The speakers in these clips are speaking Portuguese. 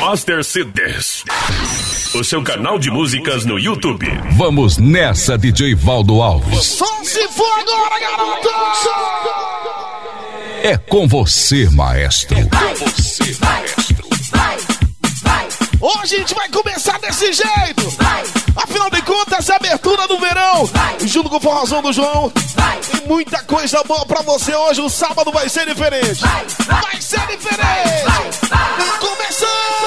Master CDS, o seu canal de músicas no YouTube. Vamos nessa, DJ Valdo Alves. Só se for agora, garoto! É com você, maestro. É com você, maestro. Hoje a gente vai começar desse jeito. Afinal de contas, a abertura do verão. Junto com o Forrozão do João. Tem muita coisa boa pra você hoje. O sábado vai ser diferente. Vai ser diferente. Começando!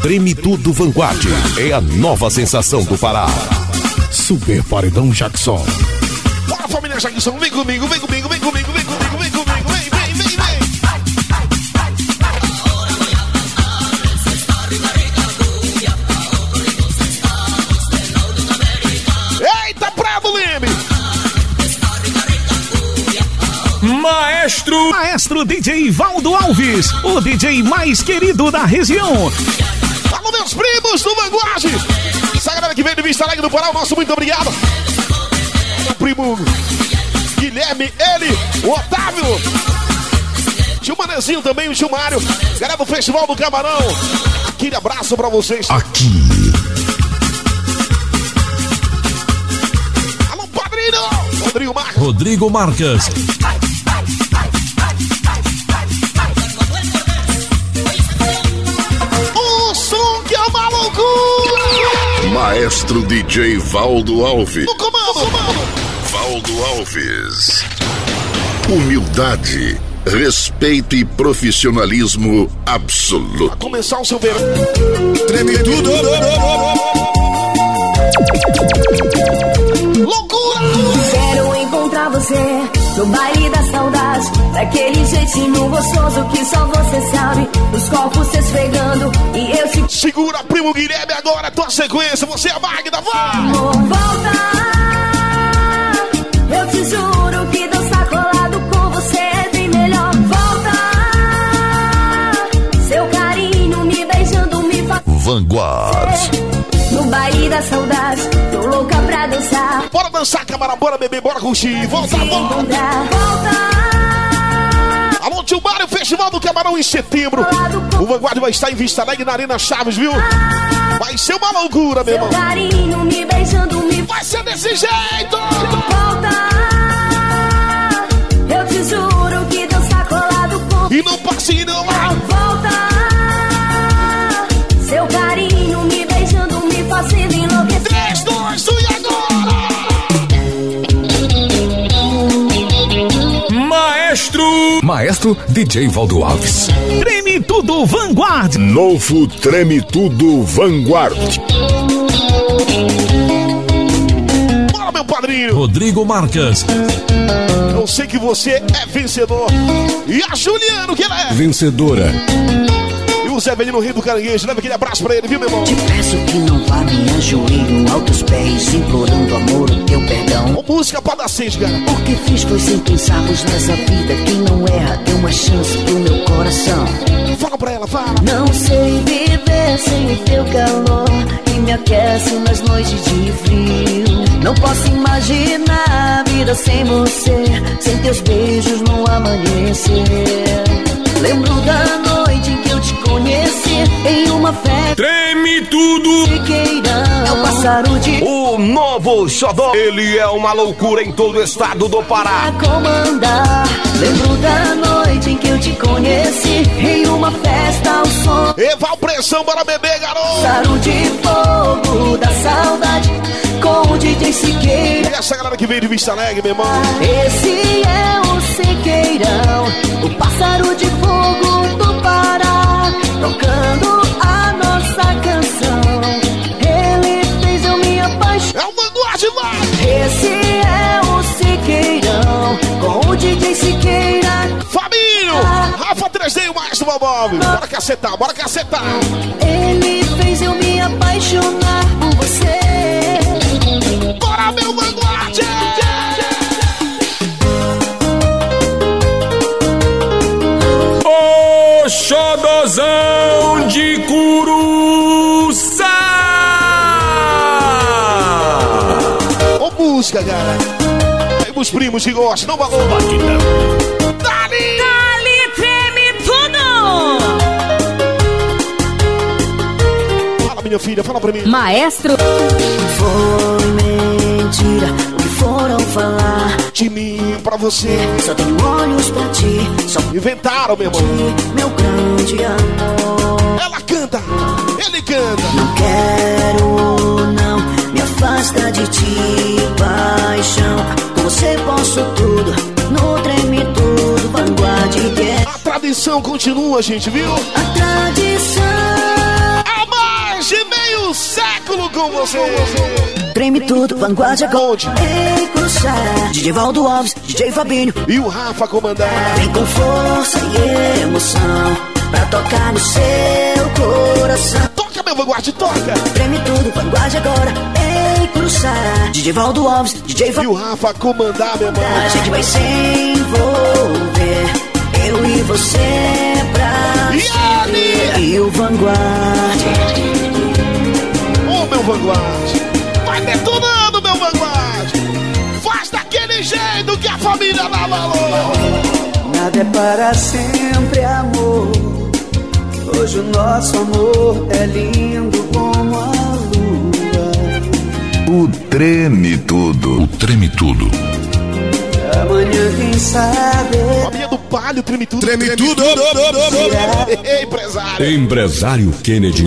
Treme Tudo Vanguardia é a nova sensação do Pará. Super Paredão Jackson. Bora, família Jackson, vem comigo, vem comigo, vem comigo, vem comigo, vem comigo, vem, vem, vem, vem. Eita, Prado Leme! Maestro! Maestro DJ Valdo Alves, o DJ mais querido da região. Alô, meus primos do Vanguard! Essa galera que vem do Vista Live do Coral Nosso, muito obrigado! Primo Guilherme, ele, o Otávio, Tio Manezinho também, o Tio Mário, galera do Festival do Camarão, aquele abraço pra vocês. Aqui. Alô, padrinho, Rodrigo Marcas. Rodrigo Marcas. O som que é uma loucura. Maestro DJ Valdo Alves. No comando, no comando. Valdo Alves. Humildade, respeito e profissionalismo absoluto. Vai começar o seu verão. Treme tudo. Loucura! Quero encontrar você no baile da saudade, daquele jeitinho gostoso que só você sabe. Os corpos se esfregando e eu te... Segura, primo Guilherme, agora tua sequência. Você é a Magda, vai! Amor, volta! Eu te juro que dançar colado com você é bem melhor. Volta, seu carinho me beijando me faz... Vanguard. No baile da saudade, tô louca pra dançar. Bora dançar, camarada, bora beber, bora curtir. Volta, volta. Volta. Alô, Tio Mário, Festival do Camarão em setembro. O Vanguard vai estar em Vista Live na Arena Chaves, viu? Vai ser uma loucura, meu irmão. Seu carinho me beijando me... Vai ser desse jeito. Volta, eu te juro que dançar colado com... E não passe, não. Volta, seu carinho me beijando me fazendo enlouquecer. 3, 2, 1 e agora. Maestro. Maestro DJ Valdo Alves. Treme Tudo Vanguard. Novo Treme Tudo Vanguard. Padrinho Rodrigo Marcas. Eu sei que você é vencedor. E a Juliano, que ela é vencedora. E o Zé Belino, rei do caranguejo. Leva aquele abraço pra ele, viu, meu irmão? Te peço que não vá, me ajoelho ao teus pés, implorando amor, o teu perdão. Ô, música pra dar seis, cara. Porque fiz foi sem pensarmos nessa vida. Quem não erra, deu uma chance pro meu coração. Fala pra ela, fala. Não sei viver sem o teu calor que me aquece nas noites de frio. Não posso imaginar a vida sem você, sem teus beijos no amanhecer. Lembro da noite em que eu te conheci, em uma festa. Treme Tudo! Siqueirão, é o pássaro de... O novo xodó, ele é uma loucura em todo o estado do Pará. Pra comandar, lembro da noite em que eu te conheci, em uma festa ao som. Eval Pressão, bora beber, garoto! Pássaro de fogo da saudade. Com o DJ Siqueira. E essa galera que veio de Vista Alegre, meu irmão. Esse é o Siqueirão, o pássaro de fogo do Pará, tocando a nossa canção. Ele fez eu me apaixonar. É o Vanguard lá. Esse é o Siqueirão, com o DJ Siqueira. Fabinho, Rafa 3D e o Master Bob. Bora cacetar, bora cacetar. Ele fez eu me apaixonar por você. Bora, meu Vanguard! O xodozão de Curuçá! Ô, música, cara. Aí pros primos que gostam, não valor. Dali! Dali, treme tudo! Fala, minha filha, fala pra mim. Maestro. Foi mentira o que foram falar de mim pra você. Só tenho olhos pra ti. Só inventaram, meu irmão. Meu grande amor. Ela canta, ele canta. Não quero, não. Me afasta de ti, paixão. Com você posso tudo, no Treme Tudo Vanguardia. A tradição continua, gente, viu? A tradição. Há mais de meio século com você. Treme Tudo Vanguardia Gold. Em Curuçá, DJ Valdo Alves, DJ Fabinho e o Rafa comandar. Vem com força e emoção pra tocar no seu coração. Meu Vanguard toca. Treme tudo, Vanguard agora. Ei, cruzar. DJ Valdo Alves, DJ Valdo. E o Rafa comandar, meu irmão. A gente vai se envolver. Eu e você pra sempre. E o Vanguard. Ô, meu Vanguard. Vai detonando, meu Vanguard. Faz daquele jeito que a família dá valor. Nada é para sempre, amor. Hoje o nosso amor é lindo como a lua. O Treme Tudo. O Treme Tudo. Amanhã quem sabe. Família do Palio, Treme Tudo. Treme Tudo. Empresário. Empresário Kennedy.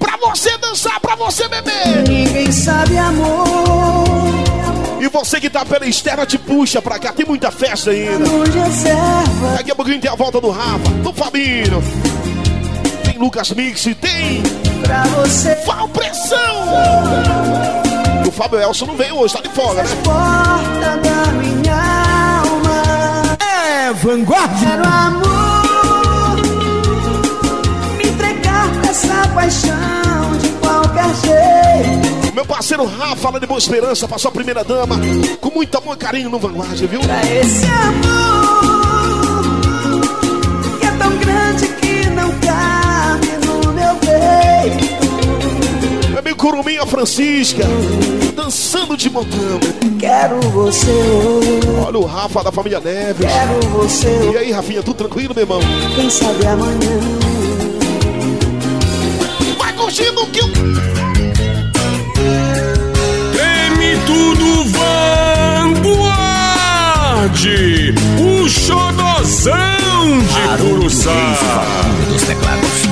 Pra você dançar, pra você beber. Ninguém sabe amor. E você que tá pela externa te puxa pra cá, tem muita festa ainda. Daqui a pouquinho tem a volta do Rafa, do Fabinho. Tem Lucas Mix, tem pra você. Fal pressão! O Fábio Elson não veio hoje, tá de folga, né? Porta da minha alma. É Vanguard. Quero amor, me entregar pra essa paixão de qualquer jeito. Meu parceiro Rafa, lá de Boa Esperança, passou a primeira dama, com muito amor e carinho no Vanguard, viu? Pra esse amor, que é tão grande que não cabe no meu peito. Meu amigo Curuminha Francisca, dançando de montão. Quero você. Olha o Rafa da família Neves. Quero você. E aí, Rafinha, tudo tranquilo, meu irmão? Quem sabe amanhã. Vai curtindo que o... Tudo Vanguard, o xodozão de Curuçá. Dos teclados.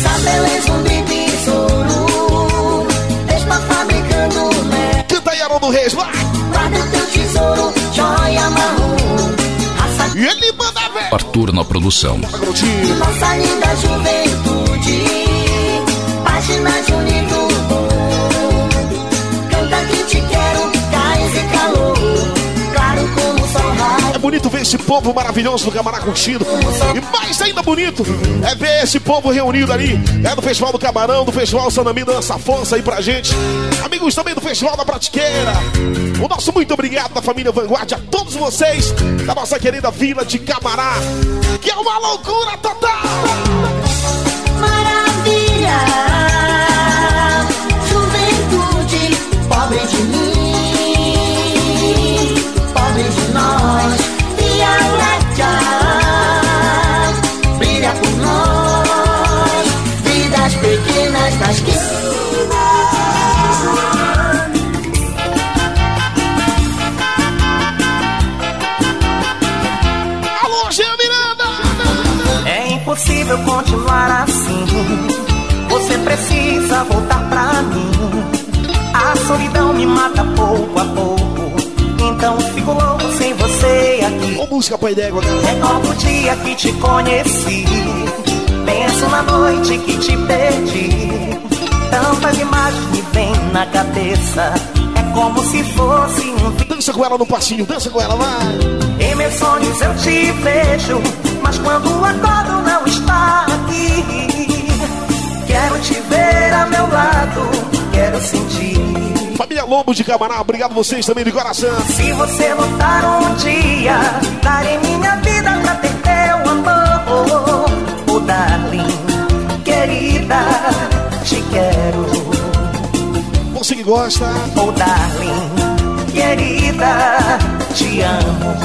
Sapeleza, um bibi, soro, mesma fabricando, né? Canta aí, Haroldo Reis, vai! Guarda o teu tesouro, joia marrom, raça... E ele manda ver! Arthur na produção. Nossa linda juventude, páginas de unido. É bonito ver esse povo maravilhoso do Camará curtindo. E mais ainda bonito é ver esse povo reunido ali. É do Festival do Camarão, do Festival Sanami, dança força aí pra gente. Amigos também do Festival da Pratiqueira. O nosso muito obrigado da família Vanguard, a todos vocês da nossa querida vila de Camará, que é uma loucura total. Maravilha, juventude, pobre de mim. De nós, e a Magda brilha por nós, vidas pequenas, mas que alô, Gê Miranda! É impossível continuar assim. Você precisa voltar pra mim. A solidão me mata pouco a pouco. Então fico louco sem você aqui. Ô, música pra ideia, galera. Recordo o dia que te conheci. Penso na noite que te perdi. Tantas imagens me vêm na cabeça. É como se fosse um... Dança com ela no passinho, dança com ela lá. Em meus sonhos eu te vejo, mas quando acordo não está aqui. Quero te ver a meu lado, quero sentir. Família Lobo de Camará, obrigado vocês também de coração. Se você lutar um dia, darei minha vida pra ter teu amor. Oh, darling, querida, te quero. você que gosta. Oh, darling, querida, te amo.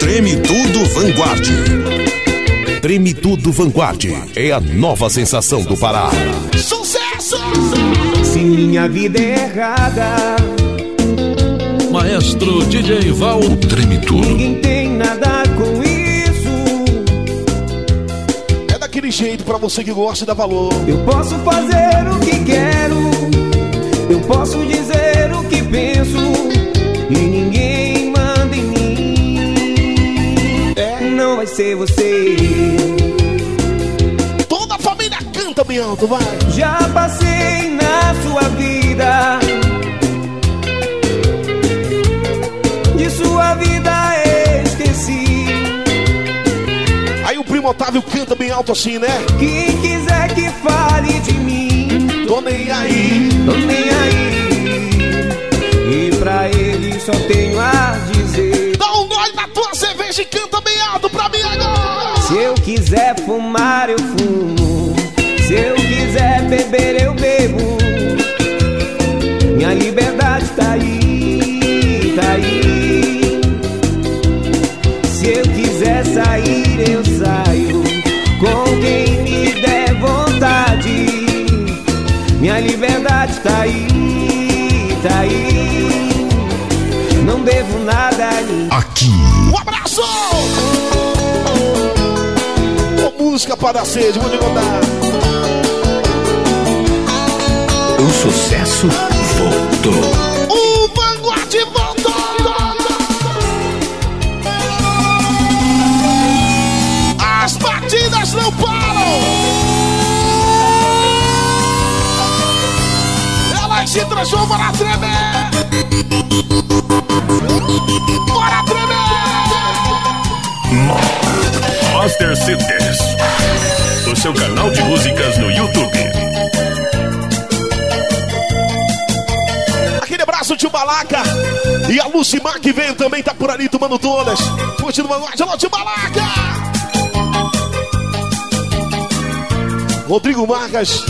Treme Tudo Vanguardia. Treme Tudo Vanguard é a nova sensação do Pará. Sucesso! Se minha vida é errada, maestro DJ Valdo, Treme Tudo. Ninguém tem nada com isso. É daquele jeito pra você que gosta e dá valor. Eu posso fazer o que quero, eu posso dizer o que penso, e ninguém manda em mim. É, não vai ser você. Alto, vai. Já passei na sua vida, de sua vida esqueci. Aí o primo Otávio canta bem alto assim, né? Quem quiser que fale de mim, tô nem aí, tô nem aí. E pra ele só tenho a dizer: dá um gole na tua cerveja e canta bem alto pra mim agora. Se eu quiser fumar, eu fumo. Se eu quiser beber, eu bebo. Minha liberdade tá aí, tá aí. Se eu quiser sair, eu saio com quem me der vontade. Minha liberdade tá aí, tá aí. Não devo nada ali. Aqui. Um abraço! Oh, música para a sede, vou te contar. O sucesso voltou. O Vanguard voltou. As batidas não param. Elas se transformam na treme. Bora tremer. Master CDS, o seu canal de músicas no YouTube. O Tio Balaca e a Lucimar que veio também, tá por ali tomando todas. Curtindo Vanguard, alô Tio Balaca! Rodrigo Marcas,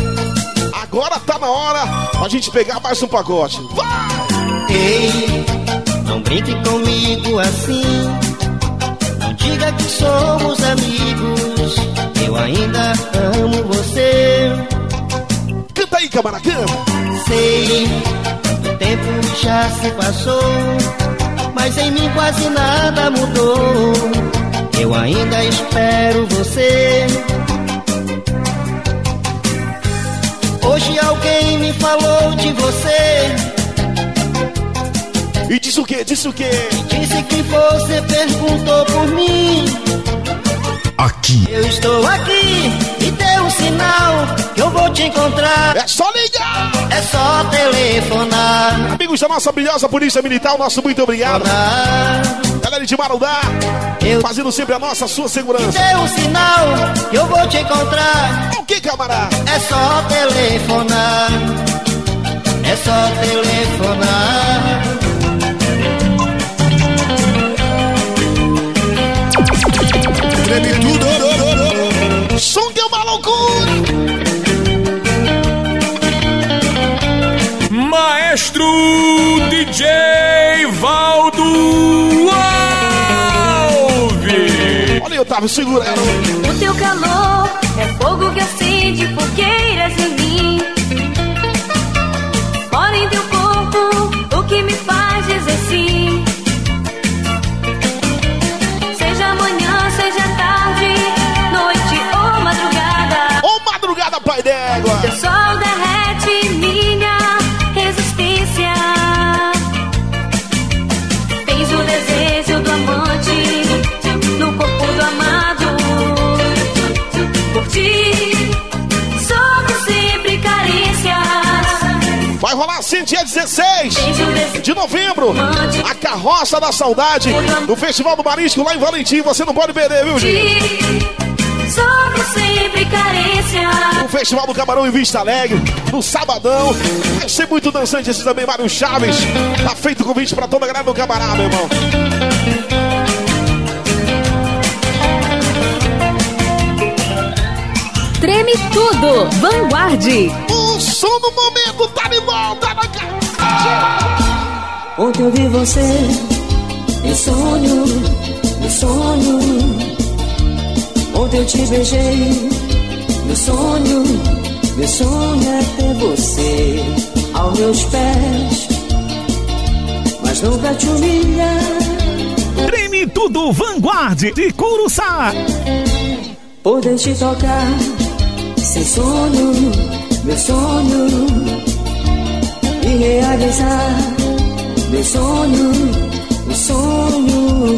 agora tá na hora a gente pegar mais um pacote. Vai! Ei, não brinque comigo assim. Não diga que somos amigos. Eu ainda amo você. Canta aí, Camará, canta! Sei. O tempo já se passou, mas em mim quase nada mudou. Eu ainda espero você. Hoje alguém me falou de você. E disse o quê? Disse o quê? Disse que você perguntou por mim. Aqui. Eu estou aqui e deu um sinal que eu vou te encontrar. É só ligar, é só telefonar. Amigos da nossa brilhosa Polícia Militar, o nosso muito obrigado. Galera de Marudá, fazendo sempre a nossa, a sua segurança. Deu um sinal que eu vou te encontrar. O que, camarada? É só telefonar, é só telefonar. Treme tudo, som que é uma loucura. Maestro DJ Valdo Alves. Olha aí, Otávio, segura ela. O teu calor é fogo que acende fogueiras em mim. Fora em teu corpo, o que me faz dizer sim. Teu sol derrete minha resistência. Tens o desejo do amante no corpo do amado. Por ti sofro sempre carícias. Vai rolar assim dia 16 de novembro a carroça da saudade no Festival do Marisco lá em Valentim. Você não pode perder, viu, gente? Sobre sempre carência. O Festival do Camarão em Vista Alegre, no sabadão. Vai ser muito dançante esse também, Mário Chaves. Tá feito o convite pra toda a galera do Camará, meu irmão. Treme Tudo Vanguardia. O som do momento tá de volta na casa. Ontem eu vi você em sonho, no sonho. Ontem eu te beijei, meu sonho. Meu sonho é ter você aos meus pés, mas não pra te humilhar. Treme Tudo Vanguardia de Curuçá. Poder te tocar, sem sonho, meu sonho, e realizar meu sonho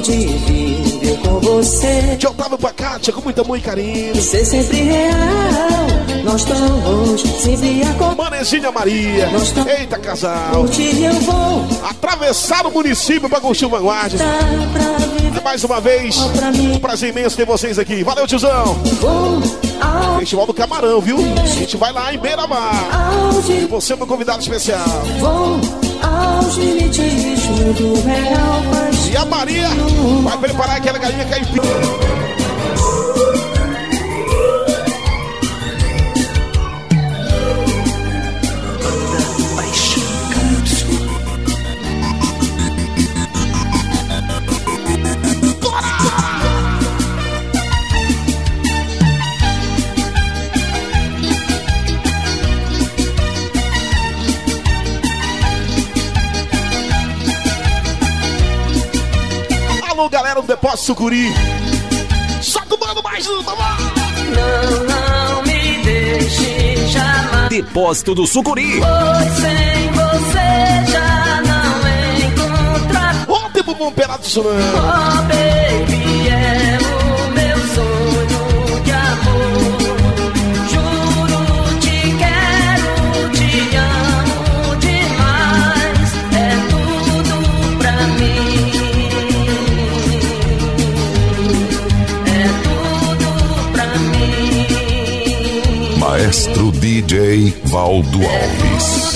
de viver com você. Tio Otávio pra cá, com muito amor e carinho. E ser sempre real, nós estamos sempre a... Manezinha Maria, eita casal, eu vou atravessar o município pra curtir o Vanguardia. Mais uma vez, um prazer imenso ter vocês aqui. Valeu, tiozão. Festival do Camarão, viu? A gente vai lá em Beira-Mar. E você é meu convidado especial. E a Maria vai preparar aquela galinha caipira. Galera do Depósito Sucuri, só tomando mais uma. Não, não me deixe jamais. Depósito do Sucuri. Pois sem você já não encontrar. Ontem pro bom pelado do Surão. Oh, baby, é o meu sonho de amor. Juro, te quero, te amo demais. É tudo pra mim. Maestro DJ Valdo Alves.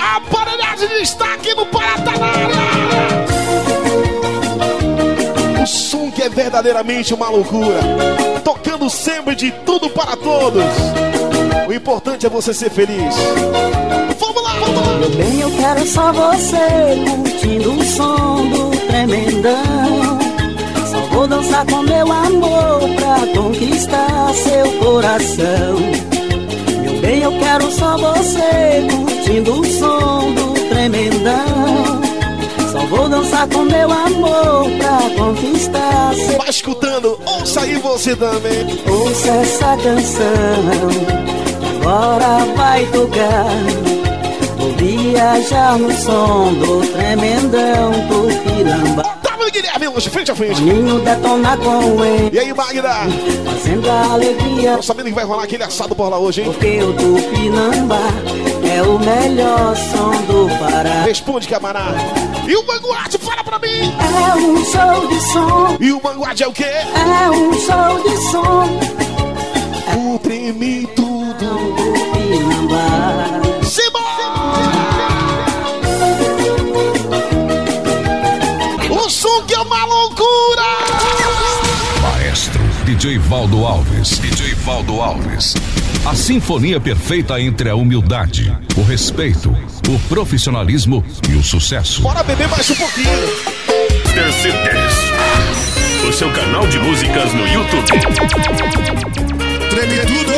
A paralhagem de destaque no Paratanária. O som que é verdadeiramente uma loucura. Tocando sempre de tudo para todos. O importante é você ser feliz. Vamos lá, vamos lá. Meu bem, eu quero só você curtindo o som do Tremendão. Só vou dançar com meu amor pra conquistar seu coração. Meu bem, eu quero só você curtindo o som do Tremendão. Só vou dançar com meu amor pra conquistar seu... Vai escutando, ouça aí você também. Ouça essa canção, agora vai tocar. Vou viajar no som do Tremendão Tupinambá. Otávio e Guilherme hoje, frente a frente. Caminho detonar com ele. E aí, Magda? Fazendo a alegria. Tô sabendo que vai rolar aquele assado por lá hoje, hein? Porque o Tupinambá é o melhor som do Pará. Responde, Camará. E o Vanguard, fala pra mim. É um show de som. E o Vanguard é o quê? É um show de som. O Treme Tudo Vanguardia. O som que é uma loucura. Maestro DJ Valdo Alves. DJ Valdo Alves. A sinfonia perfeita entre a humildade, o respeito, o profissionalismo e o sucesso. Bora beber mais um pouquinho. Dance Dance, o seu canal de músicas no YouTube. Treme Tudo.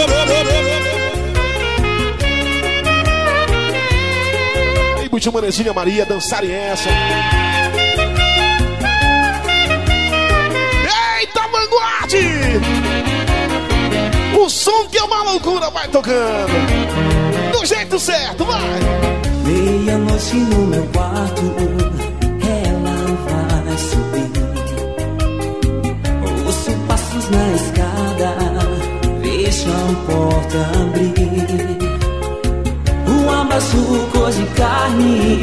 Vem pro Tio Manezinha Maria dançarem essa. Eita, Vanguardia! O som que é uma loucura vai tocando do jeito certo, vai! Meia-noite no meu quarto, ela vai subir. Ouço passos na escada, deixa a porta abrir. Um abraço cor de carne,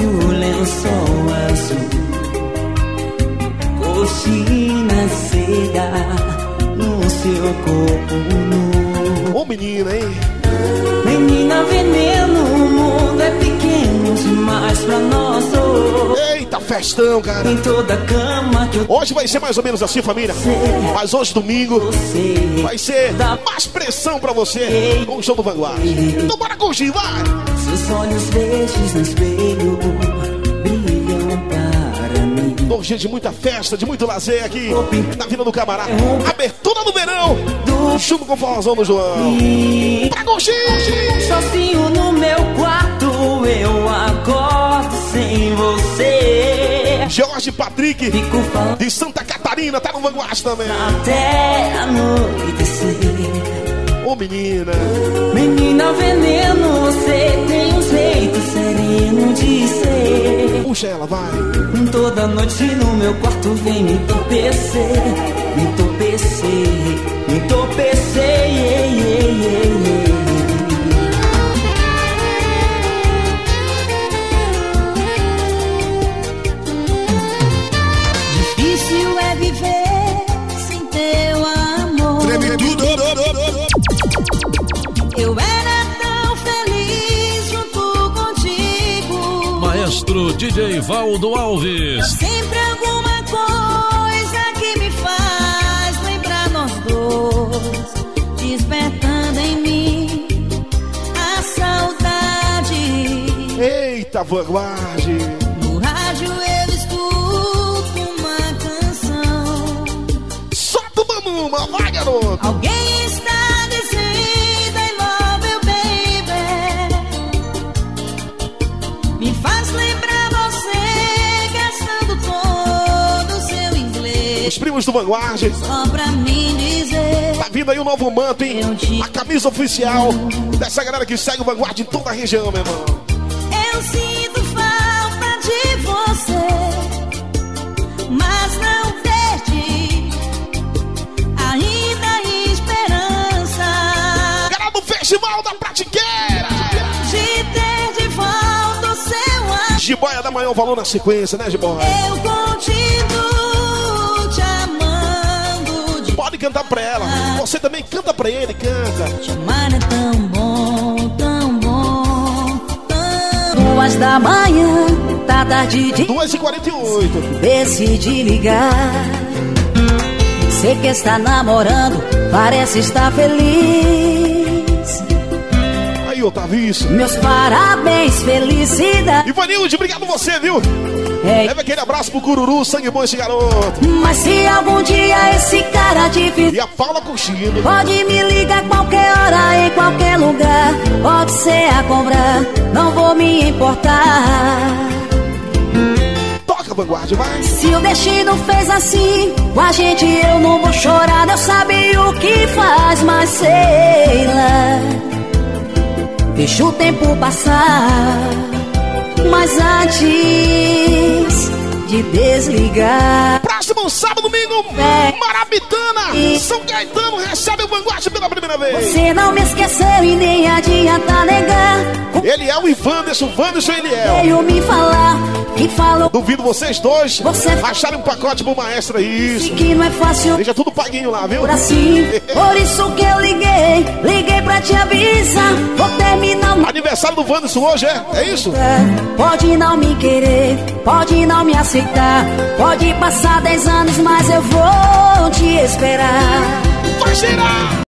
o lençol azul, coxinha seda no seu corpo nu. Ô menina, hein? Menina veneno, o mundo é pequeno demais pra nós dois. Eita, festão, cara. Em toda cama que eu... Hoje vai ser mais ou menos assim, família. Mas hoje, domingo, vai ser mais pressão pra você com o show do Vanguard. Então bora curtir, vai. Seus olhos verdes no espelho brilham para mim. Bom dia de muita festa, de muito lazer aqui na Vila do Camará. Abertura do verão. Chumbo com Forrozão do João. Pra curtir. Sozinho no meu quarto, eu acordo sem você. Jorge Patrick, de Santa Catarina, tá no Vanguard também. Até anoitecer. Ô, menina. Menina veneno, você tem um jeito sereno de ser. Puxa ela, vai. Toda noite no meu quarto vem me entorpecer. Me entorpecer. Entopecei, Difícil é viver sem teu amor. Treme tudo. Eu era tão feliz junto contigo. Maestro DJ Valdo Alves. Sempre alguma coisa que me faz lembrar nós dois. Despertando em mim a saudade. Eita, Vanguard. No rádio eu escuto uma canção. Solta uma, vai, garoto. Alguém está dizendo I love you, baby. Me faz lembrar você gastando todo o seu inglês. Os primos do Vanguard. Só pra mim dizer. Tá vindo aí um novo manto, hein? A camisa oficial dessa galera que segue o Vanguard em toda a região, meu irmão. Eu sinto falta de você, mas não perdi ainda a esperança. Galera do Festival da Pratiqueira! De ter de volta o seu amor. Jiboia, dá maior valor na sequência, né, Jiboia? Eu continuo te amando. Pode cantar pra ela, você também canta pra ele, canta. Te amar é tão bom, tão bom, tão... 2 da manhã, tá tarde de... 2h48. Decidi ligar. Sei que está namorando, parece estar feliz. Aí, Otávio, isso. Meus parabéns, felicidade. Ivanilde, obrigado você, viu? Leva aquele abraço pro Cururu, sangue bom esse garoto. Mas se algum dia esse cara te fizer... E a Paula curtindo. Pode me ligar qualquer hora, em qualquer lugar. Pode ser a cobrar, não vou me importar. Toca, Vanguard, vai. Se o destino fez assim com a gente, eu não vou chorar. Deus sabe o que faz, mas sei lá. Deixa o tempo passar. Mas antes de desligar. Próximo sábado, domingo, Marabitana, São Caetano recebe o Vanguard pela primeira vez. Você não me esqueceu e nem adianta negar. Ele é o Ivan Vanderson, ele é. Veio me falar que falou. Duvido vocês dois acharem um pacote pro maestro aí. Isso que não é fácil. Deixa tudo paguinho lá, viu? Por assim, por isso que eu liguei pra te avisar. Vou terminar o... Aniversário do Vanderson hoje, é? É isso? Pode não me querer, pode não me aceitar. Pode passar 10 anos, mas eu vou te esperar. Vai girar!